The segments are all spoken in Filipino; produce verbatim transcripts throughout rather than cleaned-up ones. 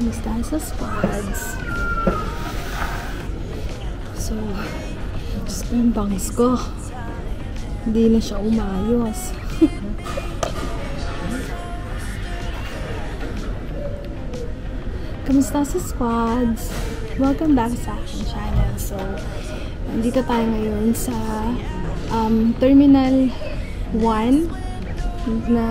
Miss tayo sa squads. So, just yung bangs ko. Hindi na siya umayos. Kamusta sa squads? Welcome back sa aking channel. So, nandito tayo ngayon sa um, Terminal one. Na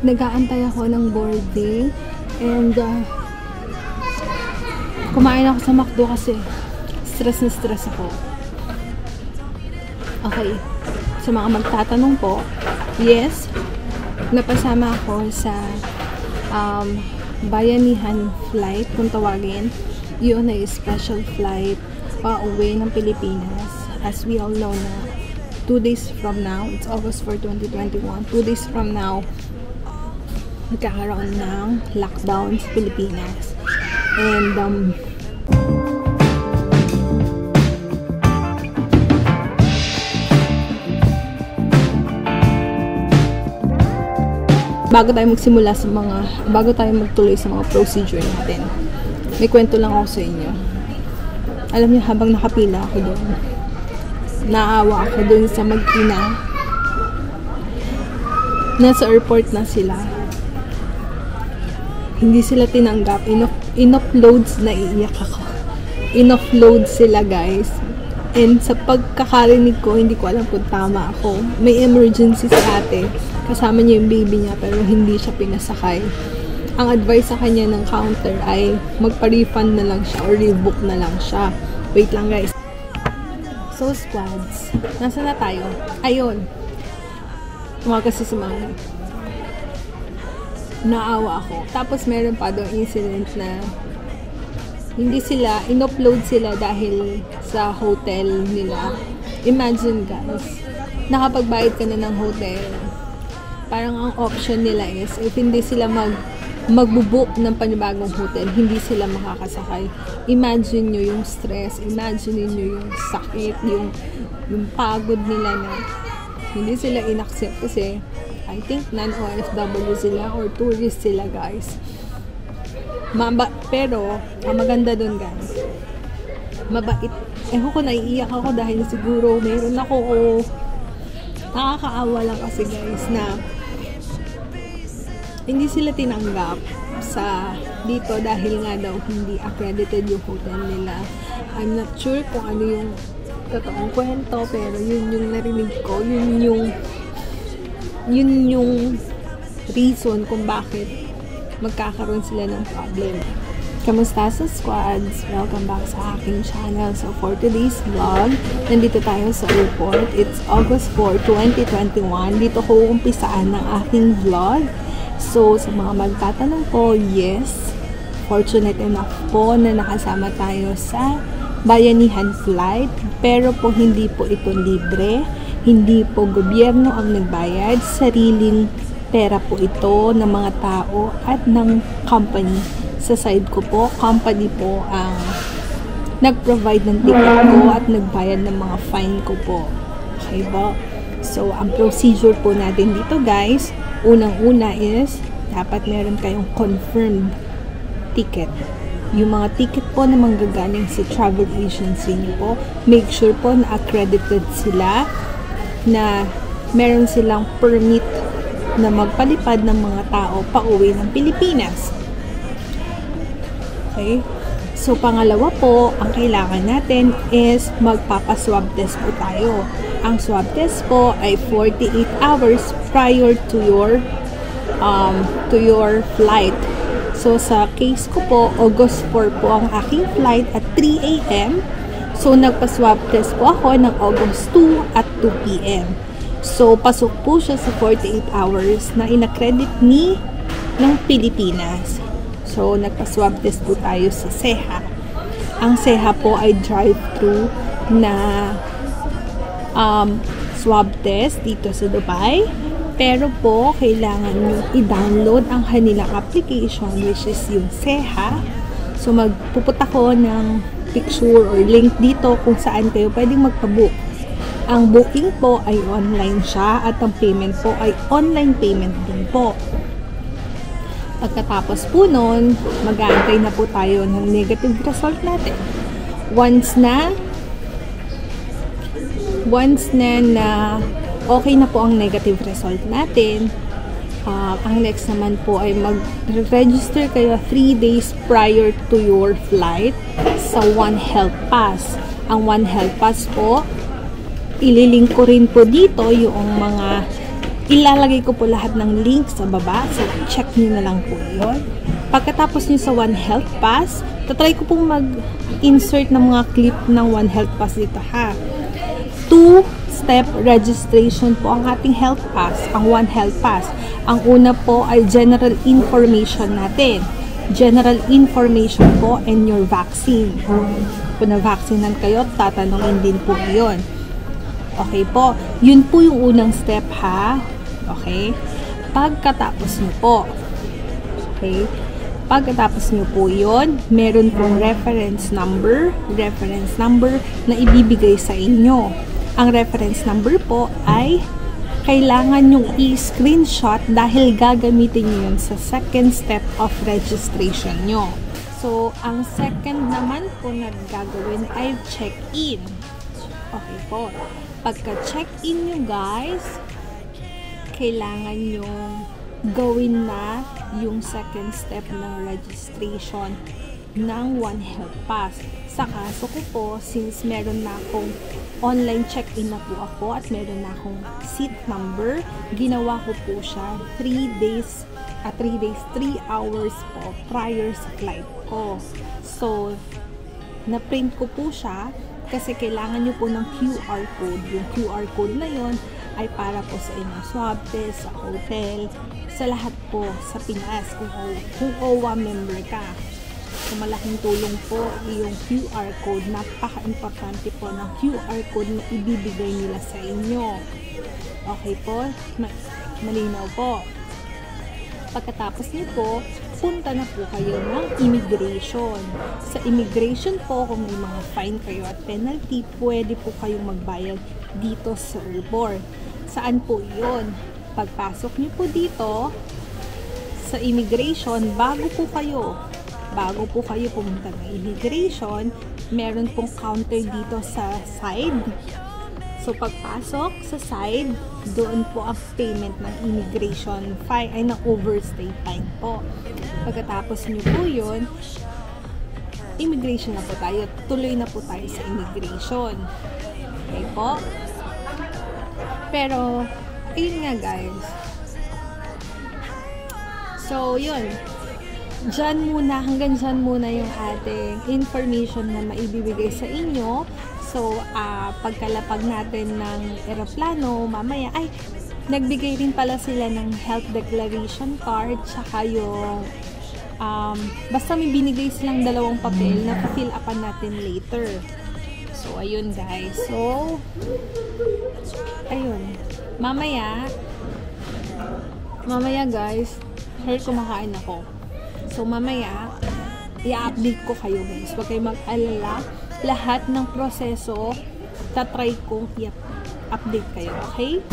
nag-aantay ako ng boarding and uh, kumain ako sa McDo kasi stress na stress ako. Okay, sa mga magtatanong po, yes, napasama ako sa um, Bayanihan Flight kung tawagin. Yun ay special flight pa uwi ng Pilipinas. As we all know na two days from now, it's August four, twenty twenty-one, two days from now, magkakaroon ng lockdown sa Pilipinas. And, um, bago tayo magsimula sa mga, bago tayo magtuloy sa mga procedure natin, may kwento lang ako sa inyo. Alam niyo, habang nakapila ako doon, naawa ako dun sa mag-ina. Nasa airport na sila. Hindi sila tinanggap. In-uploads na iiyak ako. In-upload sila, guys. And sa pagkakarinig ko, hindi ko alam kung tama ako. May emergency sa ate. Kasama niya yung baby niya pero hindi siya pinasakay. Ang advice sa kanya ng counter ay magpa-refund na lang siya or rebook na lang siya. Wait lang, guys. So, squads, nasa na tayo? Ayun. Tumakas sa mga. Naawa ako. Tapos, meron pa doon incident na hindi sila, in-upload sila dahil sa hotel nila. Imagine, guys, nakapagbayad ka na ng hotel. Parang ang option nila is, if hindi sila mag magbubook ng panibagong hotel, hindi sila makakasakay. Imagine nyo yung stress, imagine nyo yung sakit, yung, yung pagod nila na hindi sila inaccept kasi I think non-O F W sila or tourist sila, guys. Maba pero, ang maganda dun, guys, mabait. Eh ko, naiiyak ako dahil siguro meron ako, oh, nakakaawa lang kasi, guys, na hindi sila tinanggap sa dito dahil nga daw hindi accredited yung hotel nila. I'm not sure kung ano yung totoong kwento, pero yun yung narinig ko, yun yung yun yung reason kung bakit magkakaroon sila ng problem. Kamusta sa squads? Welcome back sa aking channel. So for today's vlog, nandito tayo sa airport. It's August four, twenty twenty-one. Dito ko umpisaan ng aking vlog. So, sa mga magtatanong po, yes, fortunate enough po na nakasama tayo sa Bayanihan Flight. Pero po, hindi po ito libre. Hindi po gobyerno ang nagbayad. Sariling pera po ito ng mga tao at ng company. Sa side ko po, company po ang nag-provide ng ticket ko at nagbayad ng mga fine ko po. Okay ba? So, ang procedure po natin dito, guys, unang-una is, dapat meron kayong confirmed ticket. Yung mga ticket po na manggagaling sa travel agency niyo po, make sure po na accredited sila, na meron silang permit na magpalipad ng mga tao pauwi ng Pilipinas. Okay? So, pangalawa po, ang kailangan natin is magpapaswab test po tayo. Ang swab test po ay forty-eight hours prior to your um, to your flight. So, sa case ko po, August four po ang aking flight at three A M So, nagpa-swab test po ako ng August two at two P M So, pasok po siya sa forty-eight hours na inakredit ni ng Pilipinas. So, nagpa-swab test po tayo sa Seha. Ang Seha po ay drive-thru na Um, swab test dito sa Dubai. Pero po, kailangan nyo i-download ang kanilang application, which is yung Seha. So, magpupunta ko ng picture or link dito kung saan kayo pwedeng magpabook. Ang booking po ay online siya at ang payment po ay online payment din po. Pagkatapos po nun, mag-aantay na po tayo ng negative result natin. Once na once na na okay na po ang negative result natin, uh, ang next naman po ay mag-register kayo three days prior to your flight sa One Health Pass. Ang One Health Pass po, ililink ko rin po dito yung mga, ilalagay ko po lahat ng link sa baba, so check nyo na lang po yun. Pagkatapos nyo sa One Health Pass, tatry ko pong mag-insert ng mga clip ng One Health Pass dito ha. Two-step registration po ang ating Health Pass, ang One Health Pass. Ang una po ay general information natin. General information po and your vaccine. Kung na-vaccinan kayo, tatanungin din po yun. Okay po, yun po yung unang step ha. Okay, pagkatapos nyo po, okay, pagkatapos nyo po yun, meron pong reference number, reference number na ibibigay sa inyo. Ang reference number po ay kailangan nyo i-screenshot dahil gagamitin nyo yun sa second step of registration nyo. So, ang second naman po na gagawin ay check-in. Okay po. Pagka-check-in nyo guys, kailangan nyo gawin na yung second step ng registration ng One Health Pass. Sa kaso ko po, since meron na akong online check-in na po ako at meron na akong seat number, ginawa ko po siya three days, at uh, three days, three hours po prior sa flight ko. So, na-print ko po siya kasi kailangan nyo po ng Q R code. Yung Q R code na yun ay para po sa inyong swab test, sa hotel, sa lahat po sa Pinas kung, kung O W A member ka. So, malaking tulong po yung Q R code. Napaka-importante po ng Q R code na ibibigay nila sa inyo. Okay po? Malinaw po. Pagkatapos niyo po, punta na po kayo ng immigration. Sa immigration po, kung may mga fine kayo at penalty, pwede po kayong magbayad dito sa airport. Saan po yun? Pagpasok niyo po dito, sa immigration, bago po kayo, bago po kayo pumunta ng immigration, meron pong counter dito sa side. So, pagpasok sa side, doon po ang payment ng immigration fine, ay ng overstay fine po. Pagkatapos nyo po yun, immigration na po tayo. Tuloy na po tayo sa immigration. Okay po? Pero, ayun nga guys. So, yun. Diyan muna, hanggang dyan muna yung ating information na maibibigay sa inyo. So, uh, pagkalapag natin ng eroplano, mamaya, ay, nagbigay rin pala sila ng health declaration card, tsaka yung, um, basta may binigay silang dalawang papel na pa-fill upan natin later. So, ayun guys. So, ayun. Mamaya, mamaya guys, here kumakain ako. So, mamaya, i-update ko kayo guys. Huwag kayong mag-alala. Lahat ng proseso, tatry kong i-update kayo, okay?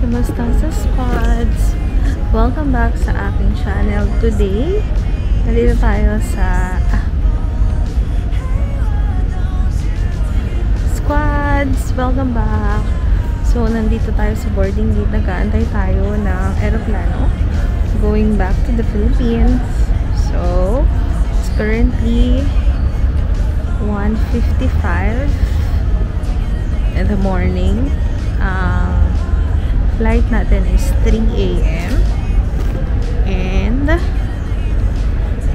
Kamusta sa squads? Welcome back sa aking channel. Today, nandito tayo sa ah, squads! Welcome back! So, nandito tayo sa boarding gate. Nag-aantay tayo ng aeroplano going back to the Philippines. So, it's currently one fifty-five in the morning. Uh, flight natin is three A M and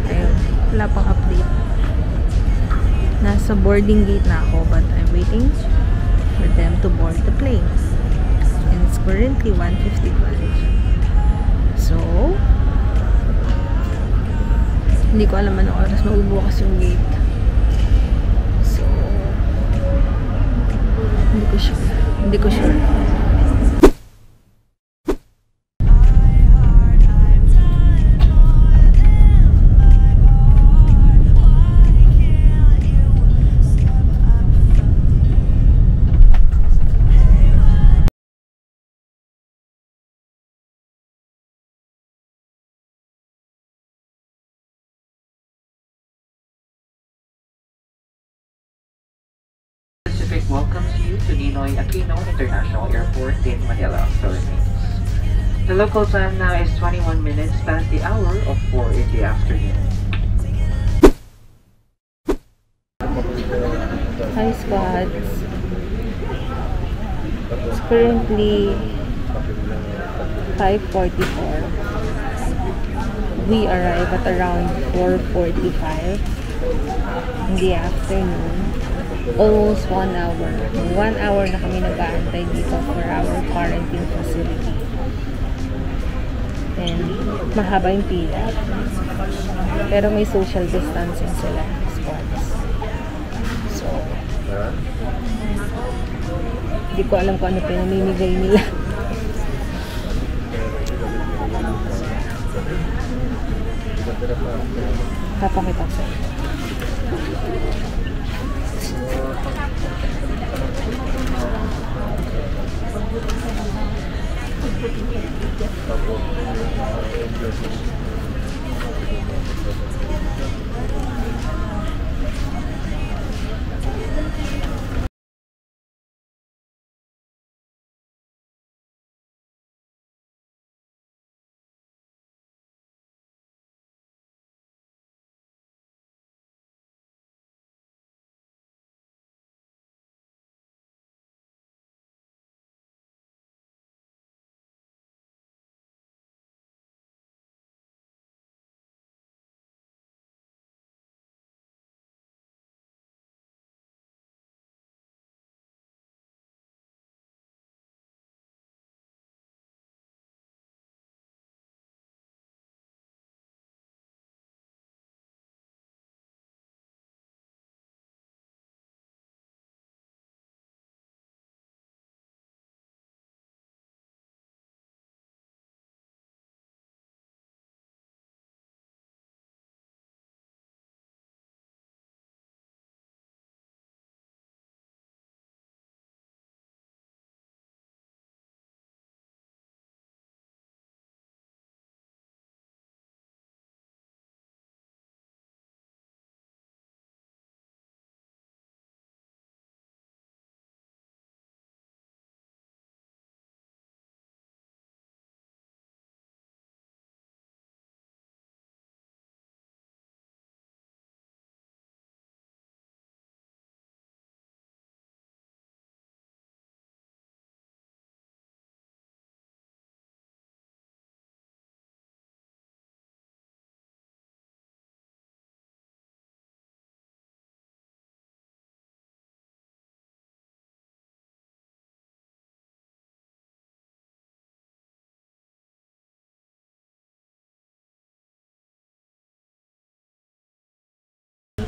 ayun, wala pang update. Nasa boarding gate na ako but I'm waiting for them to board the plane. And it's currently one fifty-five. So, hindi ko alam anong oras magbubukas yung gate. So, hindi ko sure. Hindi ko sure. Pinoy Aquino International Airport in Manila, Philippines. The local time now is twenty-one minutes past the hour of four in the afternoon. Hi squads! It's currently five forty-four. We arrive at around four forty-five in the afternoon. Almost one hour. One hour na kami nag-aantay dito for our quarantine facility. And mahaba yung pila. Pero may social distancing sila. Squads. So, hindi ko alam kung ano pinamimigay nila. Papakita ko sa'yo.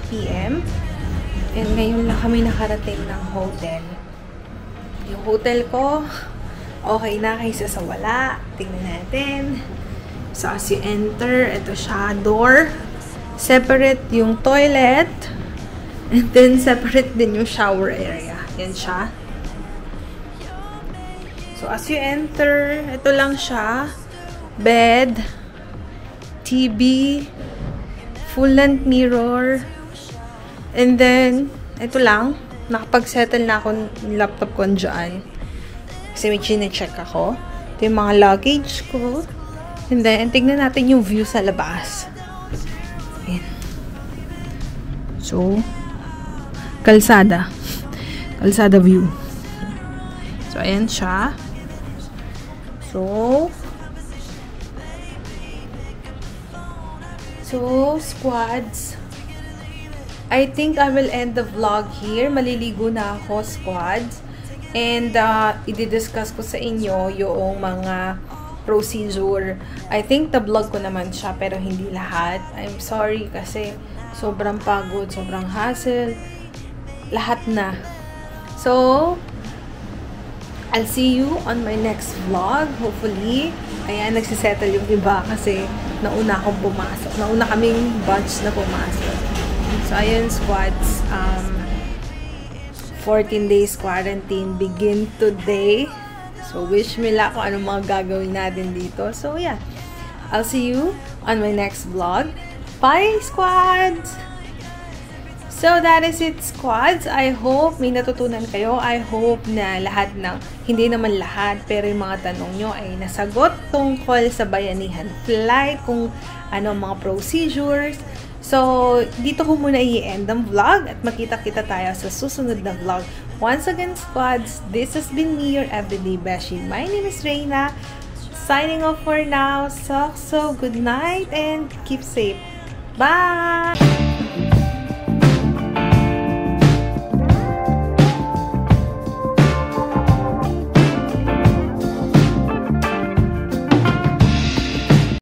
P M and ngayon lang kami nakarating ng hotel. Yung hotel ko okay na kaysa sa wala. Tingnan natin. So as you enter, ito siya, door. Separate yung toilet and then separate din yung shower area. Yan siya. So as you enter, ito lang siya. Bed, T V, full length mirror. And then, ito lang. Nakapag-settle na ako ng laptop ko dyan. Kasi may chine-check ako. Ito yung mga luggage ko. And then, tignan natin yung view sa labas. Ayan. So, kalsada. Kalsada view. So, ayan siya. So, so, squads. I think I will end the vlog here. Maliligo na ako, squads. And uh, i-discuss ko sa inyo yung mga procedure. I think the vlog ko naman siya, pero hindi lahat. I'm sorry kasi sobrang pagod, sobrang hassle. Lahat na. So, I'll see you on my next vlog, hopefully. Ayan, nagsisettle yung iba kasi nauna akong pumasok. Nauna kaming batch na pumasok. So, ayun, squads, um, fourteen days quarantine begin today. So, wish me luck kung anong mga gagawin natin dito. So, yeah. I'll see you on my next vlog. Bye, squads! So that is it, squads. I hope may natutunan kayo. I hope na lahat ng, hindi naman lahat, pero yung mga tanong nyo ay nasagot tungkol sa Bayanihan Flight, kung ano mga procedures. So, dito ko muna i-end ang vlog at makita-kita tayo sa susunod na vlog. Once again, squads, this has been me, your everyday Beshi. My name is Rayna. Signing off for now. So, so good night and keep safe. Bye!